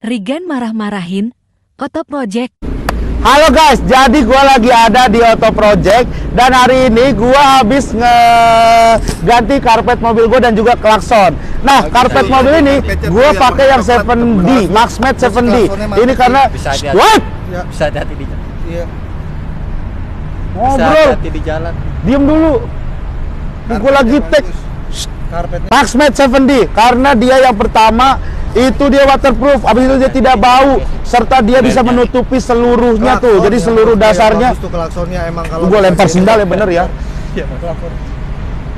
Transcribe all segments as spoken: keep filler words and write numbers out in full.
Rigan marah-marahin Otoproject. Halo guys, jadi gue lagi ada di Otoproject dan hari ini gue habis ngeganti karpet mobil gue dan juga klakson. Nah, karpet mobil ini gue pakai yang seven D, Maxmat seven D. Ini karena what? Bisa hati-hati di jalan. Iya. Ngobrol di jalan. Diam dulu. Gue lagi tek. Maxmat seven D karena dia yang pertama itu dia waterproof, habis itu dia tidak bau serta dia bisa menutupi seluruhnya tuh. Jadi seluruh dasarnya. Gue lempar sendal ya, bener ya.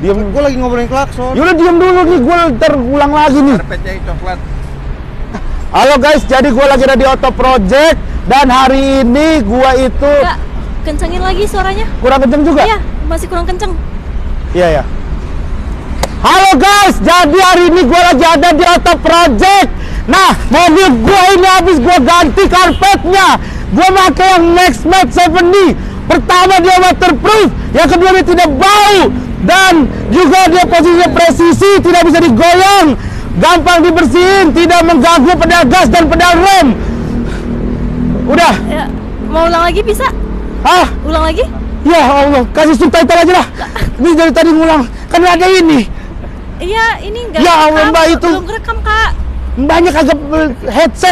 Diam. Gue lagi ngobrolin klakson. Yaudah diam dulu nih, gue ntar ulang lagi nih. Karpetnya coklat. Halo guys, jadi gue lagi ada di Otoproject dan hari ini gue itu. Nggak, kencengin lagi suaranya. Kurang kenceng juga? Iya, masih kurang kenceng. Iya ya. Halo guys, jadi hari ini gue lagi ada di Otoproject. Nah, mobil gue ini habis gue ganti karpetnya. Gue pakai yang Maxmat seven D. Pertama dia waterproof, yang kedua dia tidak bau, dan juga dia posisinya presisi, tidak bisa digoyang, gampang dibersihin, tidak mengganggu pedal gas dan pedal rem. Udah. Ya, mau ulang lagi bisa? Hah? Ulang lagi? Ya Allah, kasih subtitle aja lah. Ini dari tadi ngulang, kan ada ini. Iya, ini enggak. Ya Allah, Mbak itu. Belum rekam, Kak. Mbaknya kagak headset.